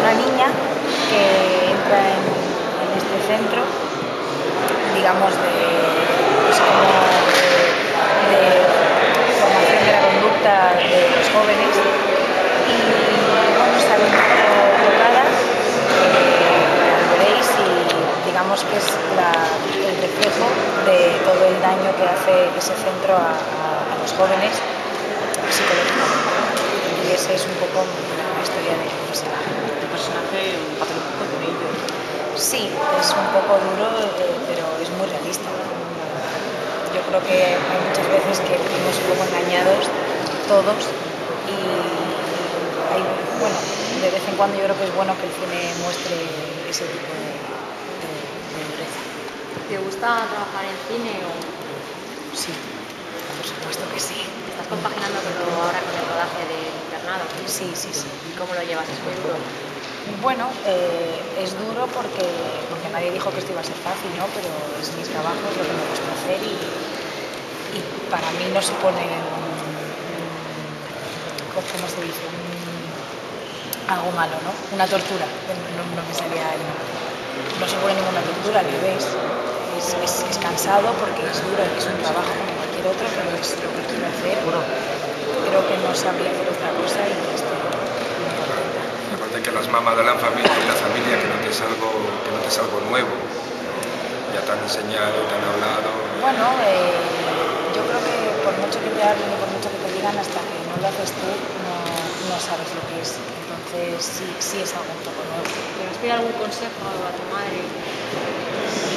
una niña que entra en este centro, digamos, de formación de la conducta de los jóvenes, y bueno, está bien colocada, lo veréis, y digamos que es el reflejo de todo el daño que hace ese centro a los jóvenes psicológicamente. Y esa es un poco la historia de ese personaje, un papel un poco duro. Sí, es un poco duro, pero es muy realista. Yo creo que hay muchas veces que vivimos un poco engañados todos, y hay, bueno, de vez en cuando yo creo que es bueno que el cine muestre ese tipo de dureza. ¿Te gusta trabajar en cine o...? Sí, por supuesto que sí. ¿Estás compaginando ahora con el rodaje de internado? Sí, sí, sí. ¿Y cómo lo llevas? ¿Es muy duro? Bueno, es duro porque nadie dijo que esto iba a ser fácil, ¿no? Pero es mi trabajo, es lo que me gusta hacer, y para mí no supone, ¿cómo se dice?, algo malo, ¿no? Una tortura, no me salía, no supone ninguna tortura, al revés. Es cansado porque es duro, es un trabajo como cualquier otro, pero es lo que quiero hacer. Creo que no sabría hacer otra cosa y estoy muy contenta. Aparte que las mamás de la familia y la familia, que no te es algo nuevo, ya te han enseñado, te han hablado. Bueno, yo creo que por mucho que te hablen y por mucho que te digan, hasta que no lo haces tú, no sabes lo que es. Entonces sí es algo un poco nuevo. ¿Te vas a pedir algún consejo a tu madre?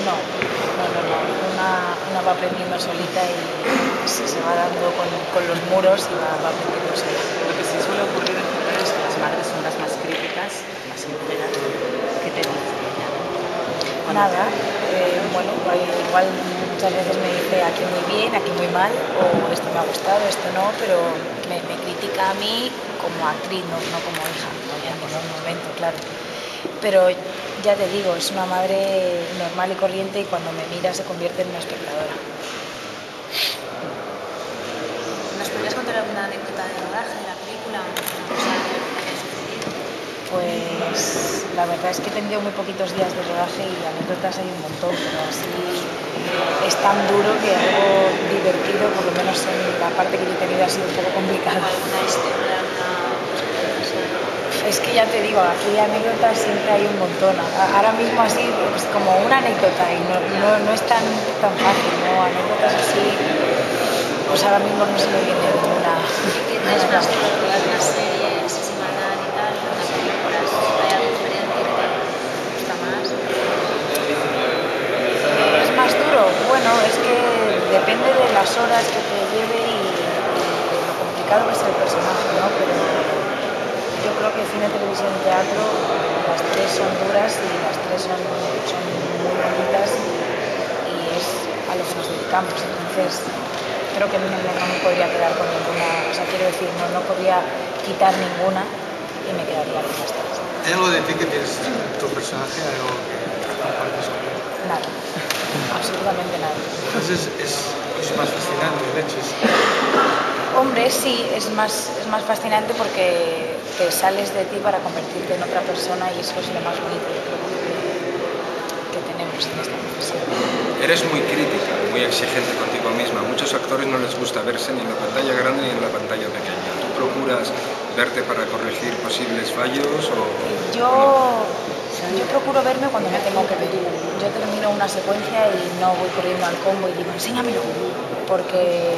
No. Una va aprendiendo solita y se va dando con los muros y va aprendiendo solita. Lo que sí suele ocurrir en general es que las madres son las más críticas, las enteras. ¿Qué te dicen? Nada. Bueno, igual muchas veces me dice aquí muy bien, aquí muy mal, o esto me ha gustado, esto no, pero me critica a mí como actriz, no como hija, en un momento, claro. Pero ya te digo, es una madre normal y corriente, y cuando me mira se convierte en una espectadora. ¿Nos podrías contar alguna anécdota de rodaje de la película? Pues la verdad es que he tenido muy poquitos días de rodaje y anécdotas hay un montón, pero así es tan duro que algo divertido, por lo menos en la parte que yo he tenido, ha sido un poco complicada. Es que ya te digo, aquí anécdotas siempre hay un montón. Ahora mismo así es pues como una anécdota, y no es tan fácil, ¿no? Anécdotas así, pues ahora mismo no se me viene ninguna. ¿Tienes más películas, una serie semanal y tal, unas películas? ¿Hay algo diferente que te gusta más? ¿Es más duro? Bueno, es que depende de las horas que te lleve y lo complicado que es el personaje, ¿no? Pero yo creo que cine, televisión, teatro, las tres son duras y las tres son muy bonitas, y es a lo que nos dedicamos. Entonces creo que no me podría quedar con ninguna, o sea, quiero decir, no podría quitar ninguna y me quedaría con las tres. ¿Hay algo de ti que tienes tu personaje, algo que compartes con él? Nada, absolutamente nada. Entonces es más fascinante, de hecho. Hombre, sí, es más fascinante porque te sales de ti para convertirte en otra persona, y eso es lo más bonito que tenemos en esta profesión. Eres muy crítica, muy exigente contigo misma. Muchos actores no les gusta verse ni en la pantalla grande ni en la pantalla pequeña. ¿Tú procuras verte para corregir posibles fallos o...? Yo procuro verme cuando me tengo que ver. Yo termino una secuencia y no voy corriendo al combo y digo, enséñamelo. Porque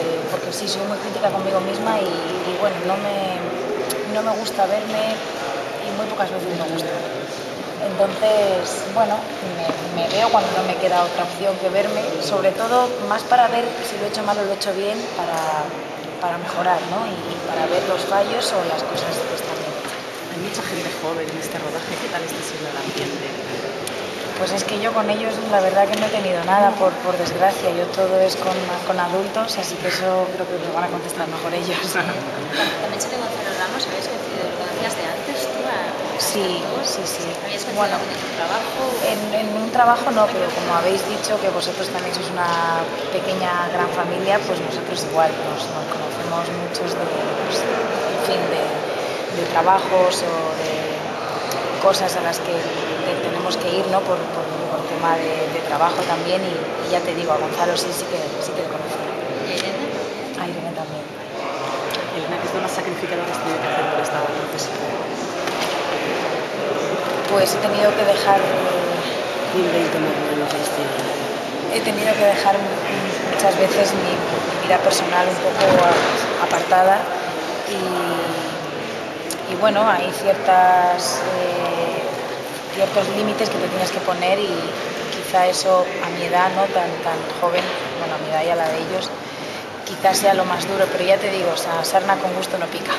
sí, soy muy crítica conmigo misma, y bueno, no me gusta verme, y muy pocas veces me gusta. Entonces, bueno, me veo cuando no me queda otra opción que verme, sobre todo más para ver si lo he hecho mal o lo he hecho bien, para mejorar, ¿no? Y para ver los fallos o las cosas que están bien. Hay mucha gente joven en este rodaje, ¿qué tal está siendo el ambiente? Pues es que yo con ellos la verdad que no he tenido nada, por desgracia. Yo todo es con adultos, así que eso creo que lo van a contestar mejor ellos. También se te Gonzalo Ramos, ¿habéis coincidido? ¿Lo conocías de antes tú? Sí. ¿Habéis coincidido en tu trabajo? En un trabajo no, pero como habéis dicho que vosotros también sois una pequeña gran familia, pues nosotros igual nos conocemos muchos de los, en fin, de trabajos o de cosas a las que tenemos que ir, ¿no? Por tema de trabajo también, y ya te digo, a Gonzalo sí que le conozco. ¿Y Irene? A Irene también. Elena, ¿qué es lo más sacrificado que has tenido que hacer por esta profesión? Pues he tenido que dejar... He tenido que dejar muchas veces mi vida personal un poco apartada, y bueno, hay ciertos límites que te tienes que poner, y quizá eso a mi edad, ¿no? tan joven, bueno, a mi edad y a la de ellos, quizás sea lo más duro, pero ya te digo, o sea, sarna con gusto no pica.